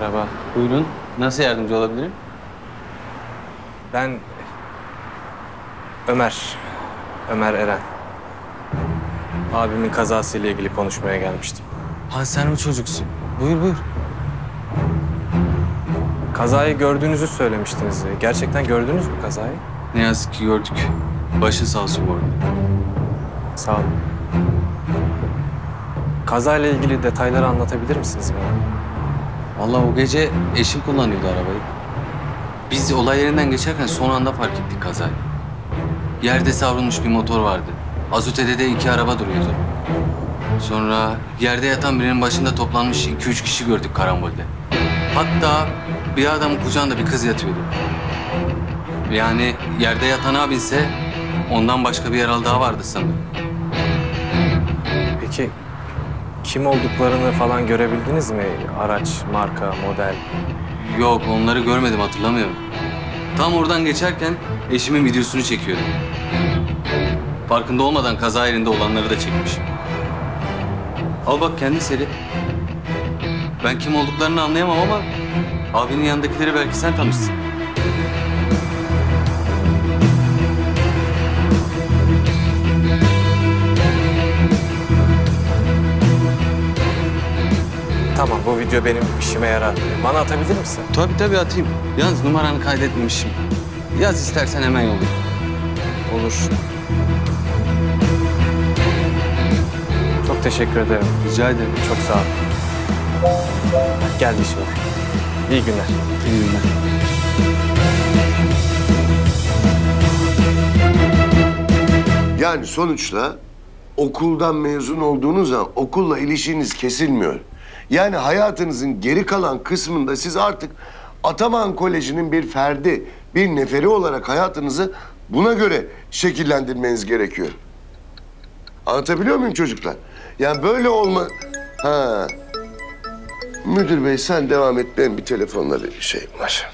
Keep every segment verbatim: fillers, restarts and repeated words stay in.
Merhaba. Buyurun. Nasıl yardımcı olabilirim? Ben... Ömer. Ömer Eren. Abimin kazasıyla ilgili konuşmaya gelmiştim. Ha, sen o çocuksun. Buyur, buyur. Kazayı gördüğünüzü söylemiştiniz. Gerçekten gördünüz mü kazayı? Ne yazık ki gördük. Başı sağ olsun bu arada. Sağ olun. Kazayla ilgili detayları anlatabilir misiniz bana? Vallahi o gece eşim kullanıyordu arabayı. Biz olay yerinden geçerken son anda fark ettik kazayı. Yerde savrulmuş bir motor vardı. Az ötede de iki araba duruyordu. Sonra yerde yatan birinin başında toplanmış iki üç kişi gördük karambolde. Hatta bir adamın kucağında bir kız yatıyordu. Yani yerde yatan abinse ondan başka bir yaralı daha vardı sanırım. Peki kim olduklarını falan görebildiniz mi? Araç, marka, model? Yok, onları görmedim, hatırlamıyorum. Tam oradan geçerken eşimin videosunu çekiyordum. Farkında olmadan kaza yerinde olanları da çekmiş. Al bak, kendi seri. Ben kim olduklarını anlayamam ama abinin yanındakileri belki sen tanırsın. Tamam, bu video benim işime yarar. Bana atabilir misin? Tabii tabii, atayım. Yalnız numaranı kaydetmemişim. Yaz istersen, hemen yollayayım. Olur. Çok teşekkür ederim. Rica ederim. Çok sağ ol. Geldi şimdi. İyi günler. İyi günler. Yani sonuçta okuldan mezun olduğunuz zaman okulla ilişkiniz kesilmiyor. Yani hayatınızın geri kalan kısmında siz artık Ataman Koleji'nin bir ferdi, bir neferi olarak hayatınızı buna göre şekillendirmeniz gerekiyor. Anlatabiliyor muyum çocuklar? Yani böyle olma... Ha. Müdür bey, sen devam et, ben bir telefonla bir şeyim var.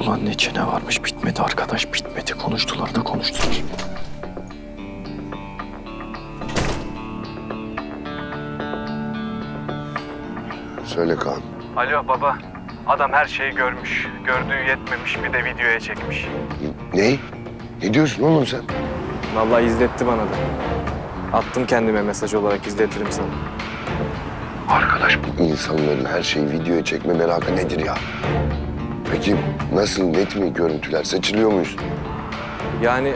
Ulan ne çene varmış, bitmedi arkadaş, bitmedi. Konuştular da konuştular. Söyle Kaan. Alo baba, adam her şeyi görmüş. Gördüğü yetmemiş, bir de videoya çekmiş. Ne? Ne diyorsun oğlum sen? Vallahi izletti bana da. Attım kendime mesaj olarak, izletirim sana. Arkadaş, bu insanların her şeyi videoya çekme merakı nedir ya? Peki nasıl, net mi görüntüler, seçiliyor muyuz? Yani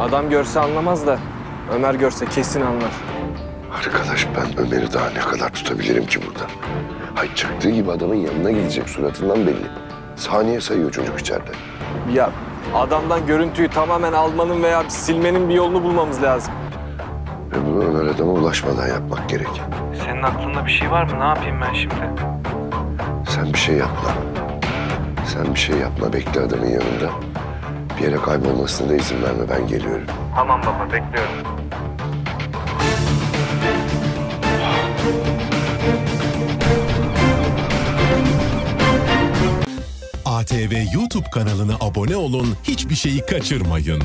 adam görse anlamaz da Ömer görse kesin anlar. Arkadaş, ben Ömer'i daha ne kadar tutabilirim ki burada? Hay, çıktığı gibi adamın yanına gidecek, suratından belli. Saniye sayıyor çocuk içeride. Ya adamdan görüntüyü tamamen almanın veya silmenin bir yolunu bulmamız lazım. Ve bunu Ömer adama ulaşmadan yapmak gerek. Senin aklında bir şey var mı? Ne yapayım ben şimdi? Sen bir şey yapma. Sen bir şey yapma, bekle adamın yanında. Bir yere kaybolmasına da izin verme, ben geliyorum. Tamam baba, bekliyorum. A T V YouTube kanalına abone olun, hiçbir şeyi kaçırmayın.